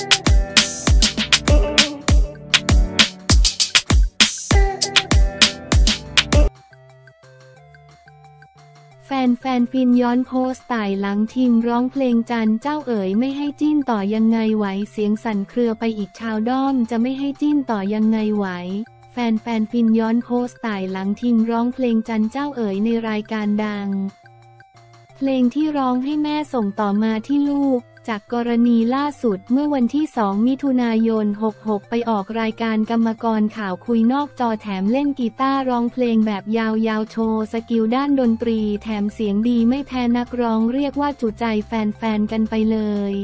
แฟนฟินย้อนโพสต์ต่ายหลังทีมร้องเพลงจันเจ้าเอ๋ยไม่ให้จิ้นต่อยังไงไหวเสียงสั่นเครือไปอีกชาวด้อมจะไม่ให้จิ้นต่อยังไงไหวแฟนฟินย้อนโพสต์ต่ายหลังทีมร้องเพลงจันเจ้าเอ๋ยในรายการดังเพลงที่ร้องให้แม่ส่งต่อมาที่ลูกจากกรณีล่าสุดเมื่อวันที่2 มิถุนายน 66ไปออกรายการกรรมกรข่าวคุยนอกจอแถมเล่นกีตาร์ร้องเพลงแบบยาวๆโชว์สกิลด้านดนตรีแถมเสียงดีไม่แพ้นักร้องเรียกว่าจุใจแฟนๆกันไปเลย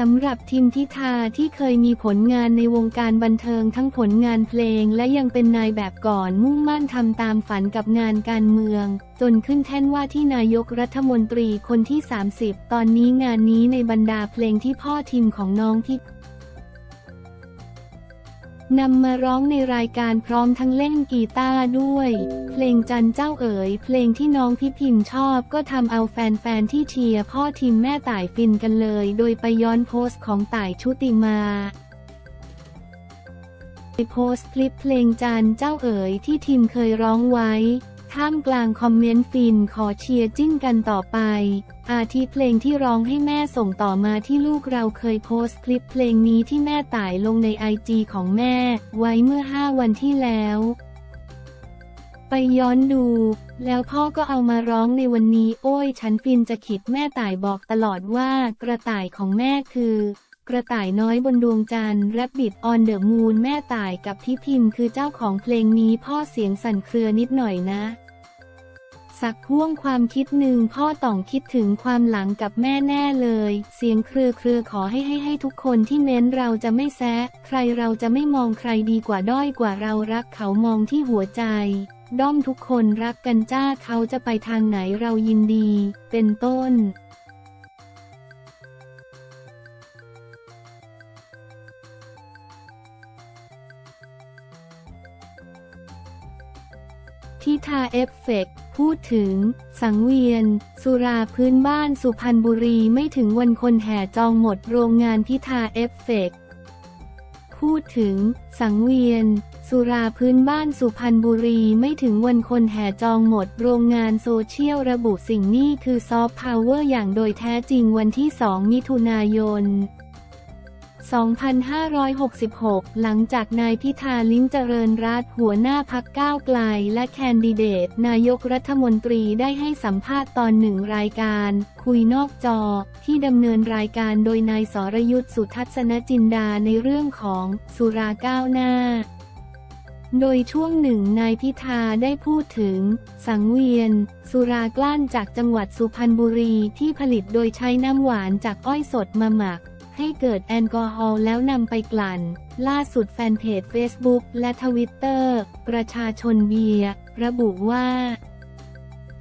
สำหรับทิมทิธาที่เคยมีผลงานในวงการบันเทิงทั้งผลงานเพลงและยังเป็นนายแบบก่อนมุ่งมั่นทำตามฝันกับงานการเมืองจนขึ้นแท่นว่าที่นายกรัฐมนตรีคนที่ 30ตอนนี้งานนี้ในบรรดาเพลงที่พ่อทิมของน้องที่นำมาร้องในรายการพร้อมทั้งเล่นกีตาร์ด้วยเพลงจันเจ้าเอ๋ยเพลงที่น้องพี่พิมชอบก็ทำเอาแฟนๆที่เชียร์พ่อทีมแม่ต่ายฟินกันเลยโดยไปย้อนโพสต์ของต่ายชุติมาไปโพสต์คลิปเพลงจันเจ้าเอ๋ยที่ทีมเคยร้องไว้ท่ามกลางคอมเมนต์ฟินขอเชียร์จิ้นกันต่อไปอาทิเพลงที่ร้องให้แม่ส่งต่อมาที่ลูกเราเคยโพสต์คลิปเพลงนี้ที่แม่ต่ายลงใน IG ของแม่ไว้เมื่อ5 วันที่แล้วไปย้อนดูแล้วพ่อก็เอามาร้องในวันนี้โอ้ยฉันฟินจะขิดแม่ต่ายบอกตลอดว่ากระต่ายของแม่คือกระต่ายน้อยบนดวงจันทร์ Rabbit on the Moon แม่ต่ายกับพี่พิมคือเจ้าของเพลงนี้พ่อเสียงสั่นเครือนิดหน่อยนะสักห่วงความคิดหนึ่งพ่อต้องคิดถึงความหลังกับแม่แน่เลยเสียงเครือขอให้ทุกคนที่เม้นเราจะไม่แซะใครเราจะไม่มองใครดีกว่าด้อยกว่าเรารักเขามองที่หัวใจด้อมทุกคนรักกันจ้าเขาจะไปทางไหนเรายินดีเป็นต้นทิธาเอฟเฟกต์พูดถึงสังเวียนสุราพื้นบ้านสุพรรณบุรีไม่ถึงวันคนแห่จองหมดโรงงานทิธาเอฟเฟกต์พูดถึงสังเวียนสุราพื้นบ้านสุพรรณบุรีไม่ถึงวันคนแห่จองหมดโรงงานโซเชียลระบุสิ่งนี้คือซอฟต์พาวเวอร์อย่างโดยแท้จริงวันที่2 มิถุนายน 2566หลังจากนายพิธาลิ้มเจริญรัตน์หัวหน้าพรรคก้าวไกลและแคนดิเดตนายกรัฐมนตรีได้ให้สัมภาษณ์ตอนหนึ่งรายการคุยนอกจอที่ดำเนินรายการโดยนายสรยุทธ สุทัศนจินดาในเรื่องของสุราก้าวหน้าโดยช่วงหนึ่งนายพิธาได้พูดถึงสังเวียนสุรากลั่นจากจังหวัดสุพรรณบุรีที่ผลิตโดยใช้น้ำหวานจากอ้อยสดมาหมักให้เกิดแอลกอฮอล์แล้วนำไปกลั่นล่าสุดแฟนเพจ Facebook และTwitterประชาชนเบียร์ระบุว่า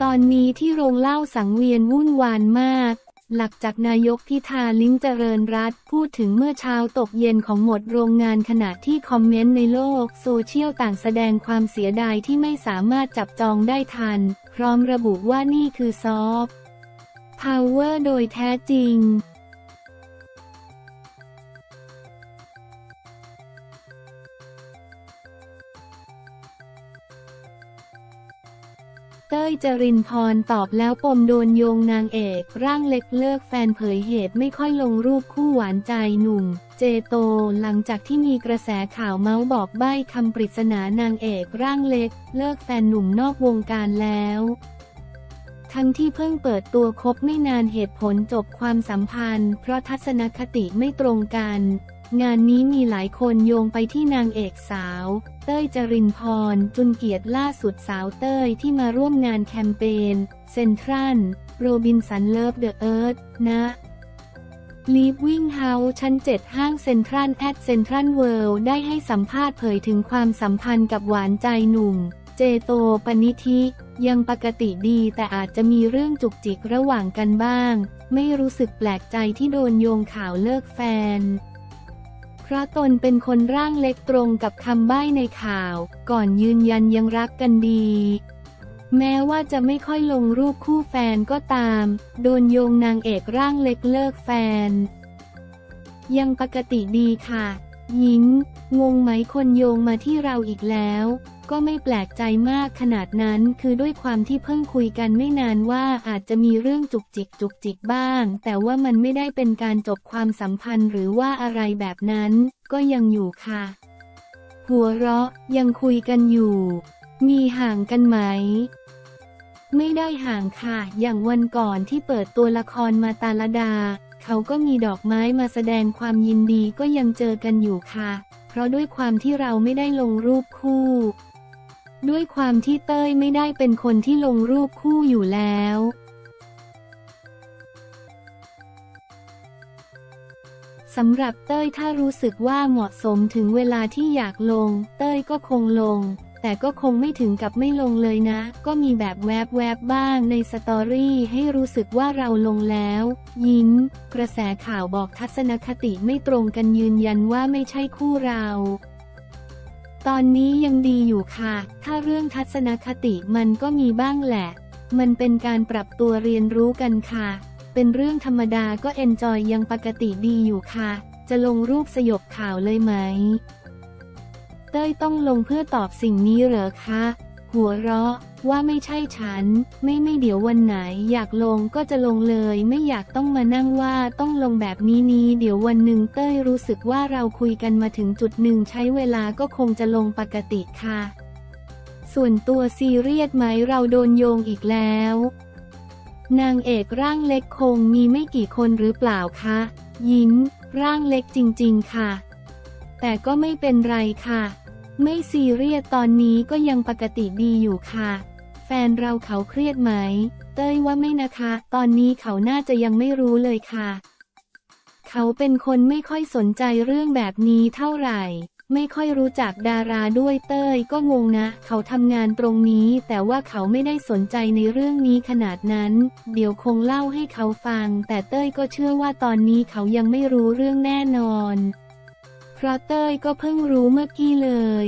ตอนนี้ที่โรงเหล้าสังเวียนวุ่นวายมากหลักจากนายกพิธาลิ้มเจริญรัตน์พูดถึงเมื่อเช้าตกเย็นของหมดโรงงานขณะที่คอมเมนต์ในโลกโซเชียลต่างแสดงความเสียดายที่ไม่สามารถจับจองได้ทันพร้อมระบุว่านี่คือซอฟต์พาวเวอร์โดยแท้จริงเต้ย จรินพรตอบแล้วปมโดนโยงนางเอกร่างเล็กเลิกแฟนเผยเหตุไม่ค่อยลงรูปคู่หวานใจหนุ่มเจโตหลังจากที่มีกระแสข่าวเมาส์บอกใบ้คำปริศนานางเอกร่างเล็กเลิกแฟนหนุ่มนอกวงการแล้วทั้งที่เพิ่งเปิดตัวคบไม่นานเหตุผลจบความสัมพันธ์เพราะทัศนคติไม่ตรงกันงานนี้มีหลายคนโยงไปที่นางเอกสาวเต้ย จรินพรจุนเกียรติล่าสุดสาวเต้ยที่มาร่วมงานแคมเปญเซ็นทรัลโรบินสันเลิฟเดอะเอิร์ธณลีฟวิ่งเฮาส์ชั้น 7ห้างเซ็นทรัลเวิลด์ได้ให้สัมภาษณ์เผยถึงความสัมพันธ์กับหวานใจหนุ่มเจโตปณิธิยังปกติดีแต่อาจจะมีเรื่องจุกจิกระหว่างกันบ้างไม่รู้สึกแปลกใจที่โดนโยงข่าวเลิกแฟนเพราะตนเป็นคนร่างเล็กตรงกับคำใบ้ในข่าวก่อนยืนยันยังรักกันดี แม้ว่าจะไม่ค่อยลงรูปคู่แฟนก็ตามโดนโยงนางเอกร่างเล็กเลิกแฟนยังปกติดีค่ะยิ้มงงไหมคนโยงมาที่เราอีกแล้วก็ไม่แปลกใจมากขนาดนั้นคือด้วยความที่เพิ่งคุยกันไม่นานว่าอาจจะมีเรื่องจุกจิกบ้างแต่ว่ามันไม่ได้เป็นการจบความสัมพันธ์หรือว่าอะไรแบบนั้นก็ยังอยู่ค่ะหัวเราะยังคุยกันอยู่มีห่างกันไหมไม่ได้ห่างค่ะอย่างวันก่อนที่เปิดตัวละครมาตาลดาเขาก็มีดอกไม้มาแสดงความยินดีก็ยังเจอกันอยู่ค่ะเพราะด้วยความที่เราไม่ได้ลงรูปคู่ด้วยความที่เต้ยไม่ได้เป็นคนที่ลงรูปคู่อยู่แล้วสำหรับเต้ยถ้ารู้สึกว่าเหมาะสมถึงเวลาที่อยากลงเต้ยก็คงลงแต่ก็คงไม่ถึงกับไม่ลงเลยนะก็มีแบบแวบบ้างในสตอรี่ให้รู้สึกว่าเราลงแล้วยิ้มกระแสข่าวบอกทัศนคติไม่ตรงกันยืนยันว่าไม่ใช่คู่เราตอนนี้ยังดีอยู่ค่ะถ้าเรื่องทัศนคติมันก็มีบ้างแหละมันเป็นการปรับตัวเรียนรู้กันค่ะเป็นเรื่องธรรมดาก็เอนจอยยังปกติดีอยู่ค่ะจะลงรูปสยบข่าวเลยไหมเต้ยต้องลงเพื่อตอบสิ่งนี้เหรอคะหัวเราะว่าไม่ใช่ฉันไม่เดี๋ยววันไหนอยากลงก็จะลงเลยไม่อยากต้องมานั่งว่าต้องลงแบบนี้เดี๋ยววันหนึ่งเต้ยรู้สึกว่าเราคุยกันมาถึงจุดหนึ่งใช้เวลาก็คงจะลงปกติค่ะส่วนตัวซีเรียสไหมเราโดนโยงอีกแล้วนางเอกร่างเล็กคงมีไม่กี่คนหรือเปล่าคะยิ้มร่างเล็กจริงๆค่ะแต่ก็ไม่เป็นไรค่ะไม่ซีเรียสตอนนี้ก็ยังปกติดีอยู่ค่ะแฟนเราเขาเครียดไหมเต้ยว่าไม่นะคะตอนนี้เขาน่าจะยังไม่รู้เลยค่ะเขาเป็นคนไม่ค่อยสนใจเรื่องแบบนี้เท่าไหร่ไม่ค่อยรู้จักดาราด้วยเต้ยก็งงนะเขาทำงานตรงนี้แต่ว่าเขาไม่ได้สนใจในเรื่องนี้ขนาดนั้นเดี๋ยวคงเล่าให้เขาฟังแต่เต้ยก็เชื่อว่าตอนนี้เขายังไม่รู้เรื่องแน่นอนเพราะเต้ยก็เพิ่งรู้เมื่อกี้เลย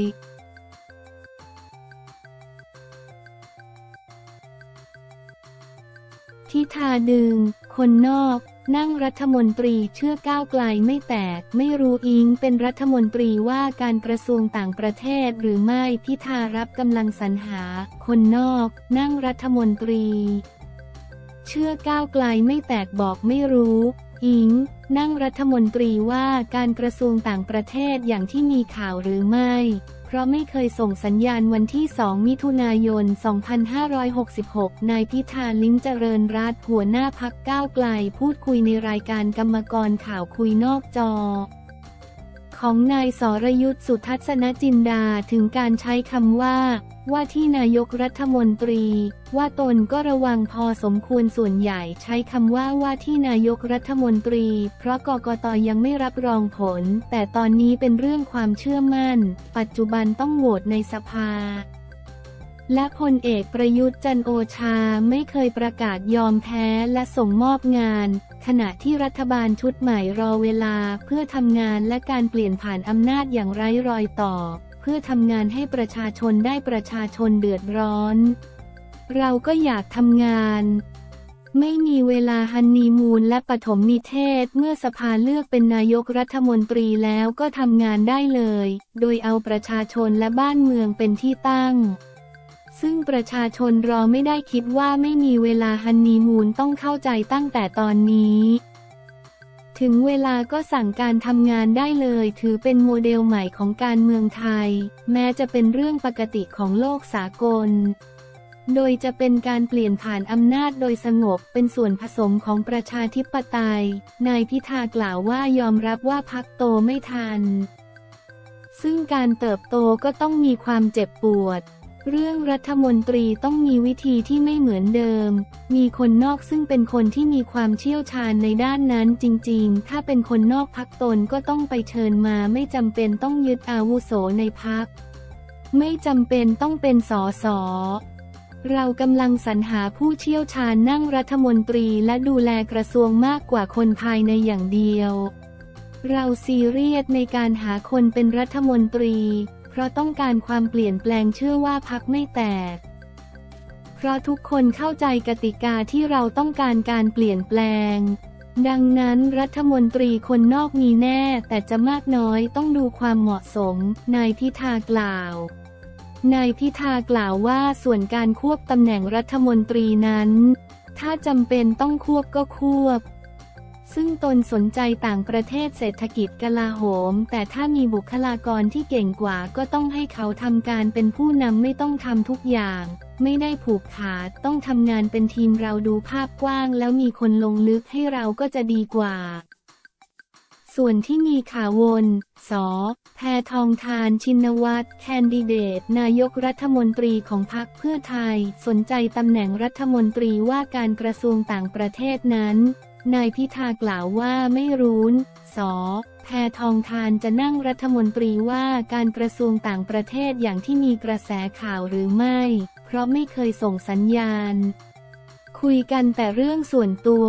ทิธาดึงคนนอกนั่งรัฐมนตรีเชื่อก้าวไกลไม่แตกไม่รู้อิงเป็นรัฐมนตรีว่าการกระทรวงต่างประเทศหรือไม่พิธารับกำลังสรรหาคนนอกนั่งรัฐมนตรีเชื่อก้าวไกลไม่แตกบอกไม่รู้อิงนั่งรัฐมนตรีว่าการกระทรวงต่างประเทศอย่างที่มีข่าวหรือไม่เพราะไม่เคยส่งสัญญาณวันที่ 2 มิถุนายน 2566 นายพิธา ลิ้มเจริญรัตน์หัวหน้าพรรคก้าวไกลพูดคุยในรายการกรรมกรข่าวคุยนอกจอของนายสรยุทธ สุทัศนจินดาถึงการใช้คำว่าที่นายกรัฐมนตรีว่าตนก็ระวังพอสมควรส่วนใหญ่ใช้คำว่าที่นายกรัฐมนตรีเพราะกกต.ยังไม่รับรองผลแต่ตอนนี้เป็นเรื่องความเชื่อมั่นปัจจุบันต้องโหวตในสภาและพลเอกประยุทธ์จันทร์โอชาไม่เคยประกาศยอมแพ้และส่งมอบงานขณะที่รัฐบาลชุดใหม่รอเวลาเพื่อทำงานและการเปลี่ยนผ่านอำนาจอย่างไร้รอยต่อเพื่อทำงานให้ประชาชนได้ประชาชนเดือดร้อนเราก็อยากทำงานไม่มีเวลาฮันนีมูนและปฐมนิเทศเมื่อสภาเลือกเป็นนายกรัฐมนตรีแล้วก็ทำงานได้เลยโดยเอาประชาชนและบ้านเมืองเป็นที่ตั้งซึ่งประชาชนรอไม่ได้คิดว่าไม่มีเวลาฮันนีมูนต้องเข้าใจตั้งแต่ตอนนี้ถึงเวลาก็สั่งการทำงานได้เลยถือเป็นโมเดลใหม่ของการเมืองไทยแม้จะเป็นเรื่องปกติของโลกสากลโดยจะเป็นการเปลี่ยนผ่านอำนาจโดยสงบเป็นส่วนผสมของประชาธิปไตยนายพิธากล่าวว่ายอมรับว่าพรรคโตไม่ทันซึ่งการเติบโตก็ต้องมีความเจ็บปวดเรื่องรัฐมนตรีต้องมีวิธีที่ไม่เหมือนเดิมมีคนนอกซึ่งเป็นคนที่มีความเชี่ยวชาญในด้านนั้นจริงๆถ้าเป็นคนนอกพรรคตนก็ต้องไปเชิญมาไม่จำเป็นต้องยึดอาวุโสในพรรคไม่จำเป็นต้องเป็นสสเรากำลังสรรหาผู้เชี่ยวชาญนั่งรัฐมนตรีและดูแลกระทรวงมากกว่าคนภายในอย่างเดียวเราซีเรียสในการหาคนเป็นรัฐมนตรีเพราะต้องการความเปลี่ยนแปลงเชื่อว่าพรรคไม่แตก เพราะทุกคนเข้าใจกติกาที่เราต้องการการเปลี่ยนแปลงดังนั้นรัฐมนตรีคนนอกมีแน่แต่จะมากน้อยต้องดูความเหมาะสมนายพิธากล่าวนายพิธากล่าวว่าส่วนการควบตำแหน่งรัฐมนตรีนั้นถ้าจำเป็นต้องควบก็ควบซึ่งตนสนใจต่างประเทศเศรษฐกิจกลาโหมแต่ถ้ามีบุคลากรที่เก่งกว่าก็ต้องให้เขาทำการเป็นผู้นำไม่ต้องทำทุกอย่างไม่ได้ผูกขาดต้องทำงานเป็นทีมเราดูภาพกว้างแล้วมีคนลงลึกให้เราก็จะดีกว่าส่วนที่มีข่าววนส.แพทองธาร ชินวัตรแคนดิเดตนายกรัฐมนตรีของพรรคเพื่อไทยสนใจตำแหน่งรัฐมนตรีว่าการกระทรวงต่างประเทศนั้นนายพิธากล่าวว่าไม่รู้นส.แพทองธารจะนั่งรัฐมนตรีว่าการกระทรวงต่างประเทศอย่างที่มีกระแสข่าวหรือไม่เพราะไม่เคยส่งสัญญาณคุยกันแต่เรื่องส่วนตัว